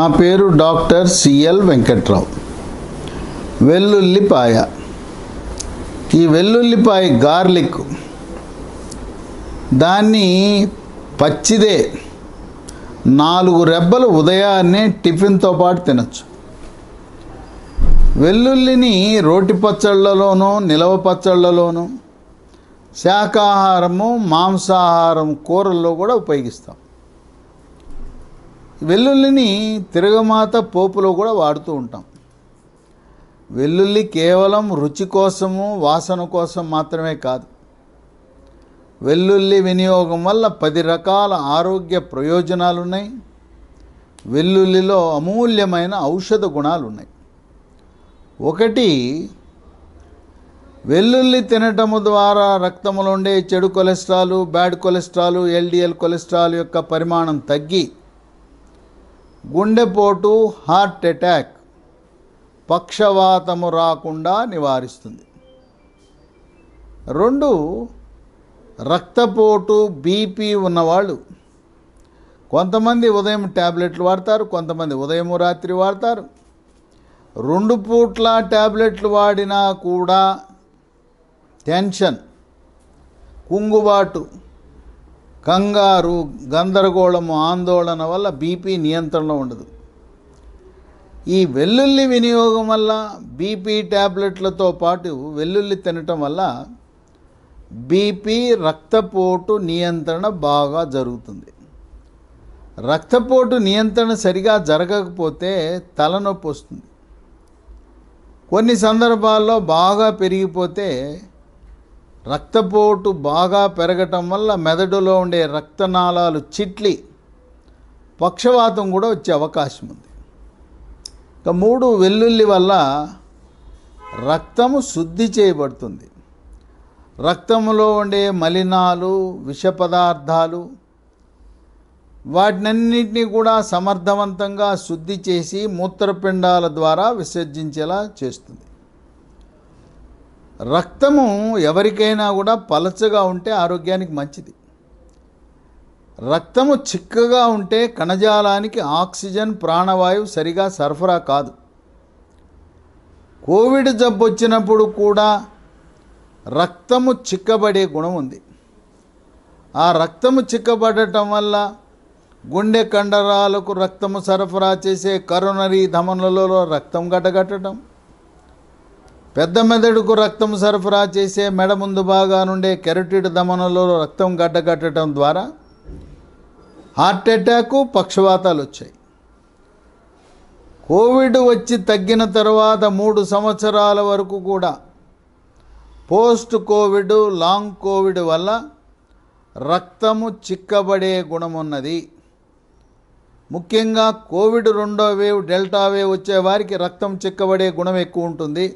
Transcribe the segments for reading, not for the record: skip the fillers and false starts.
నా పేరు doctor CL Venkatrao. వెల్లుల్లిపాయ. ఈ వెల్లుల్లిపాయ గార్లిక్ దాన్ని పచ్చిదే 4 రెబ్బలు ఉదయాన్నే టిఫిన్తో పాటు తినచ్చు. వెల్లుల్లిని రోటి పచ్చళ్ళలోనూ, నిలవ పచ్చళ్ళలోనూ, శాకాహారము, మాంసాహారం, కూరల్లో కూడా ఉపయోగిస్తాం. వెల్లుల్లిని తిరగమాత పోపులో కూడా వాడుతూ ఉంటాం. వెల్లుల్లి కేవలం రుచి కోసము, వాసన కోసం మాత్రమే కాదు. వెల్లుల్లి వినియోగం వల్ల 10 రకాల ఆరోగ్య ప్రయోజనాలు ఉన్నాయి. వెల్లుల్లిలో అమూల్యమైన ఔషధ గుణాలు ఉన్నాయి. 1, వెల్లుల్లి తినటము ద్వారా రక్తంలో ఉండే చెడు cholesterol, bad cholesterol, LDL cholesterol యొక్క పరిమాణం తగ్గి గుండెపోటు, హార్ట్ అటాక్, పక్షవాతము రాకుండా నివారిస్తుంది. 2, రక్తపోటు, బీపీ ఉన్నవాళ్ళు. కొంతమంది ఉదయం ట్యాబ్లెట్లు వాడతారు, కొంతమంది ఉదయం రాత్రి వాడతారు. 2 పూట్ల ట్యాబ్లెట్లు వాడినా కూడా టెన్షన్, కుంగుబాటు, కంగారు, గందరగోళము, ఆందోళన వల్ల బీపీ నియంత్రణలో ఉండదు. ఈ వెల్లుల్లి వినియోగం వల్ల, బీపీ ట్యాబ్లెట్లతో పాటు వెల్లుల్లి తినటం వల్ల బీపీ, రక్తపోటు నియంత్రణ బాగా జరుగుతుంది. రక్తపోటు నియంత్రణ సరిగా జరగకపోతే తలనొప్పి వస్తుంది. కొన్ని సందర్భాల్లో బాగా పెరిగిపోతే, రక్తపోటు బాగా పెరగటం వల్ల మెదడులో ఉండే రక్తనాళాలు చిట్లి పక్షవాతం కూడా వచ్చే అవకాశం ఉంది. ఇక 3, వెల్లుల్లి వల్ల రక్తము శుద్ధి చేయబడుతుంది. రక్తంలో ఉండే మలినాలు, విష పదార్థాలు, వాటినన్నింటినీ కూడా సమర్థవంతంగా శుద్ధి చేసి మూత్రపిండాల ద్వారా విసర్జించేలా చేస్తుంది. రక్తము ఎవరికైనా కూడా పలచగా ఉంటే ఆరోగ్యానికి మంచిది. రక్తము చిక్కగా ఉంటే కణజాలానికి ఆక్సిజన్, ప్రాణవాయువు సరిగా సరఫరా కాదు. కోవిడ్ జబ్బు వచ్చినప్పుడు కూడా రక్తము చిక్కబడే గుణం ఉంది. ఆ రక్తము చిక్కబడటం వల్ల గుండె కండరాలకు రక్తము సరఫరా చేసే కరోనరీ ధమనులలో రక్తం గడ్డగట్టడం, పెద్ద మెదడుకు రక్తం సరఫరా చేసే మెడ ముందు బాగా నుండే కెరటిడ్ ధమనులలో రక్తం గడ్డగట్టడం ద్వారా హార్ట్ అటాకు, పక్షవాతాలు వచ్చాయి. కోవిడ్ వచ్చి తగ్గిన తర్వాత 3 సంవత్సరాల వరకు కూడా పోస్ట్ కోవిడ్, లాంగ్ కోవిడ్ వల్ల రక్తము చిక్కబడే గుణం ఉన్నది. ముఖ్యంగా కోవిడ్ 2వ వేవ్, డెల్టా వేవ్ వచ్చే వారికి రక్తం చిక్కబడే గుణం ఎక్కువ ఉంటుంది.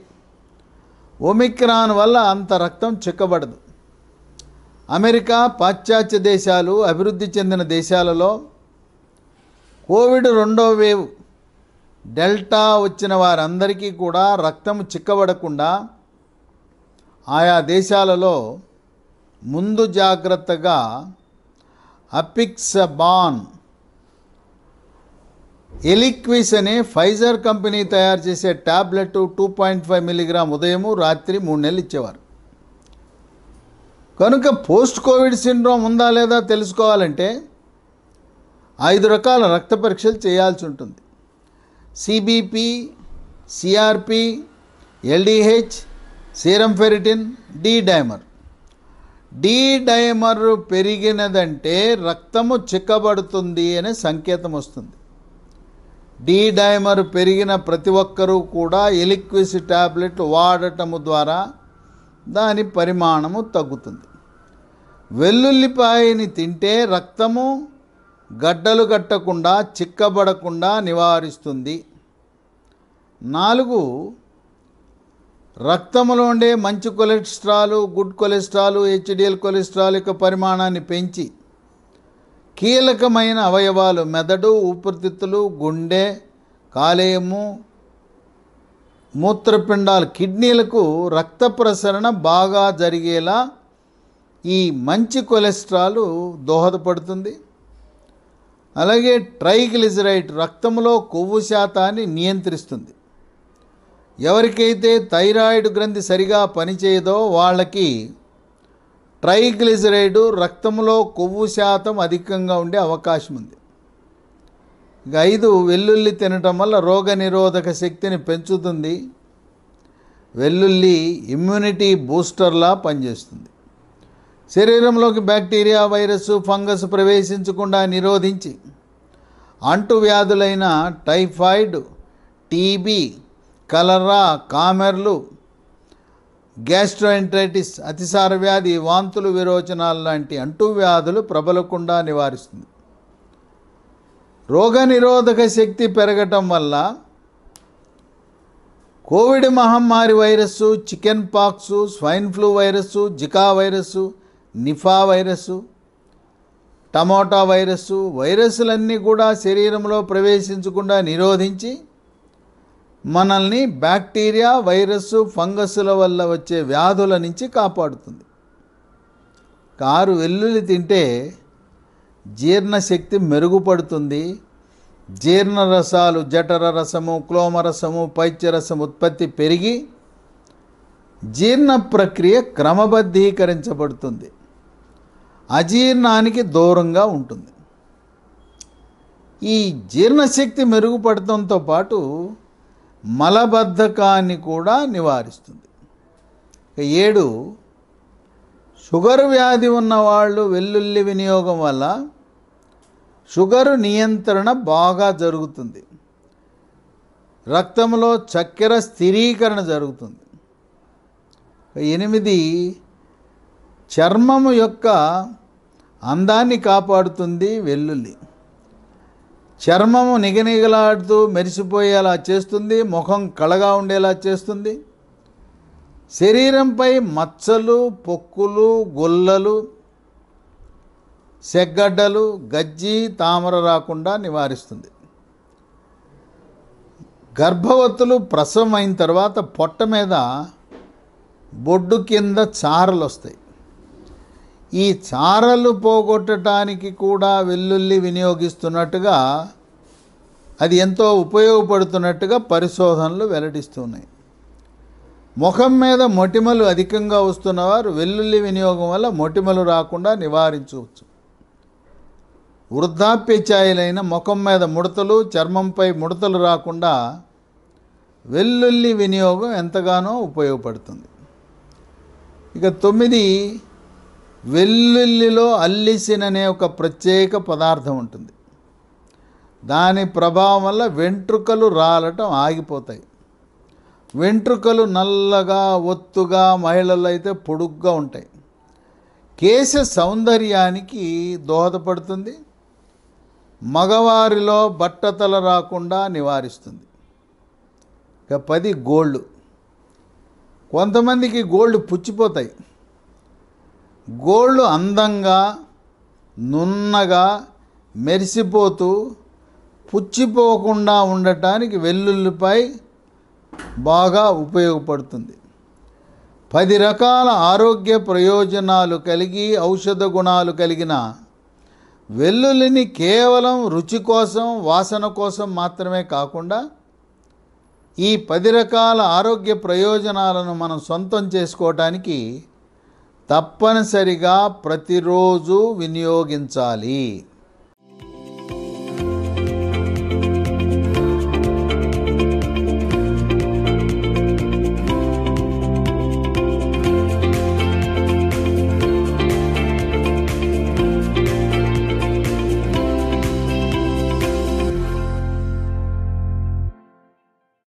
ఒమిక్రాన్ వల్ల అంత రక్తం చిక్కబడదు. అమెరికా, పాశ్చాత్య దేశాలు, అభివృద్ధి చెందిన దేశాలలో కోవిడ్ 2వ వేవ్, డెల్టా వచ్చిన వారందరికీ కూడా రక్తం చిక్కబడకుండా ఆయా దేశాలలో ముందు జాగ్రత్తగా అపిక్సబాన్, ఎలిక్విస్ అనే ఫైజర్ కంపెనీ తయారు చేసే ట్యాబ్లెట్ 2.5 mg ఉదయము, రాత్రి 3 నెలలు ఇచ్చేవారు. కనుక పోస్ట్ కోవిడ్ సిండ్రోమ్ ఉందా లేదా తెలుసుకోవాలంటే 5 రకాల రక్త పరీక్షలు చేయాల్సి ఉంటుంది. CBP, CRP, LDH, serum ferritin, D dimer. D dimer పెరిగినదంటే రక్తము చిక్కబడుతుంది అనే సంకేతం వస్తుంది. డి డైమర్ పెరిగిన ప్రతి ఒక్కరూ కూడా ఎలిక్విస్ ట్యాబ్లెట్ వాడటము ద్వారా దాని పరిమాణము తగ్గుతుంది. వెల్లుల్లిపాయని తింటే రక్తము గడ్డలు కట్టకుండా, చిక్కబడకుండా నివారిస్తుంది. 4, రక్తంలో ఉండే మంచి cholesterol, good cholesterol, HDL cholesterol యొక్క పరిమాణాన్ని పెంచి కీలకమైన అవయవాలు, మెదడు, ఊపిరితిత్తులు, గుండె, కాలేయము, మూత్రపిండాలు, కిడ్నీలకు రక్త ప్రసరణ బాగా జరిగేలా ఈ మంచి కొలెస్ట్రాల్ దోహదపడుతుంది. అలాగే ట్రైగ్లిజరైడ్ రక్తంలో కొవ్వు శాతాన్ని నియంత్రిస్తుంది. ఎవరికైతే థైరాయిడ్ గ్రంథి సరిగా పనిచేయదో వాళ్ళకి ట్రైగ్లిజరైడ్ రక్తంలో కొవ్వు శాతం అధికంగా ఉండే అవకాశం ఉంది. ఇక 5 వెల్లుల్లి తినటం వల్ల రోగనిరోధక శక్తిని పెంచుతుంది. వెల్లుల్లి ఇమ్యూనిటీ బూస్టర్లా పనిచేస్తుంది. శరీరంలోకి బ్యాక్టీరియా, వైరస్, ఫంగస్ ప్రవేశించకుండా నిరోధించి అంటువ్యాధులైన టైఫాయిడ్, టీబీ, కలరా, కామెర్లు, గ్యాస్ట్రోఎంట్రైటిస్, అతిసార వ్యాధి, వాంతులు, విరోచనాలు లాంటి అంటువ్యాధులు ప్రబలకుండా నివారిస్తుంది. రోగనిరోధక శక్తి పెరగటం వల్ల కోవిడ్ మహమ్మారి virus, chicken pox, swine flu virus, Zika virus, Nipah virus, tomato virus, వైరస్లన్నీ కూడా శరీరంలో ప్రవేశించకుండా నిరోధించి మనల్ని బ్యాక్టీరియా, వైరస్సు, ఫంగస్ల వల్ల వచ్చే వ్యాధుల నుంచి కాపాడుతుంది. 6 వెల్లుల్లి తింటే జీర్ణశక్తి మెరుగుపడుతుంది. జీర్ణరసాలు, జఠర రసము, క్లోమరసము, పైత్యరసం ఉత్పత్తి పెరిగి జీర్ణ ప్రక్రియ క్రమబద్ధీకరించబడుతుంది. అజీర్ణానికి దూరంగా ఉంటుంది. ఈ జీర్ణశక్తి మెరుగుపడటంతో పాటు మలబద్ధకాన్ని కూడా నివారిస్తుంది. 7 షుగర్ వ్యాధి ఉన్నవాళ్ళు వెల్లుల్లి వినియోగం వల్ల షుగరు నియంత్రణ బాగా జరుగుతుంది. రక్తంలో చక్కెర స్థిరీకరణ జరుగుతుంది. 8 చర్మము యొక్క అందాన్ని కాపాడుతుంది వెల్లుల్లి. చర్మము నిగనిగలాడుతూ మెరిసిపోయేలా చేస్తుంది. ముఖం కళగా ఉండేలా చేస్తుంది. శరీరంపై మచ్చలు, పొక్కులు, గొల్లలు, సెగ్గడ్డలు, గజ్జి, తామర రాకుండా నివారిస్తుంది. గర్భవతులు ప్రసవం అయిన తర్వాత పొట్ట మీద, బొడ్డు కింద చారలు వస్తాయి. ఈ చారలు పోగొట్టడానికి కూడా వెల్లుల్లి వినియోగిస్తున్నట్టుగా, అది ఎంతో ఉపయోగపడుతున్నట్టుగా పరిశోధనలు వెల్లడిస్తున్నాయి. ముఖం మీద మొటిమలు అధికంగా వస్తున్నవారు వెల్లుల్లి వినియోగం వల్ల మొటిమలు రాకుండా నివారించవచ్చు. వృద్ధాప్య ఛాయలైన ముఖం మీద ముడతలు, చర్మంపై ముడతలు రాకుండా వెల్లుల్లి వినియోగం ఎంతగానో ఉపయోగపడుతుంది. ఇక 9 వెల్లుల్లిలో అల్లిసిన్ అనే ఒక ప్రత్యేక పదార్థం ఉంటుంది. దాని ప్రభావం వల్ల వెంట్రుకలు రాలటం ఆగిపోతాయి. వెంట్రుకలు నల్లగా, ఒత్తుగా, మహిళలు అయితే పొడుగ్గా ఉంటాయి. కేశ సౌందర్యానికి దోహదపడుతుంది. మగవారిలో బట్టతల రాకుండా నివారిస్తుంది. ఇక 10 గోల్డ్. కొంతమందికి గోల్డ్ పుచ్చిపోతాయి. గోల్డ్ అందంగా, నున్నగా, మెరిసిపోతూ పుచ్చిపోకుండా ఉండటానికి వెల్లుల్లిపై బాగా ఉపయోగపడుతుంది. 10 రకాల ఆరోగ్య ప్రయోజనాలు కలిగి ఔషధ గుణాలు కలిగిన వెల్లుల్లిని కేవలం రుచి కోసం, వాసన కోసం మాత్రమే కాకుండా ఈ 10 రకాల ఆరోగ్య ప్రయోజనాలను మనం సొంతం చేసుకోవటానికి తప్పనిసరిగా ప్రతిరోజు వినియోగించాలి.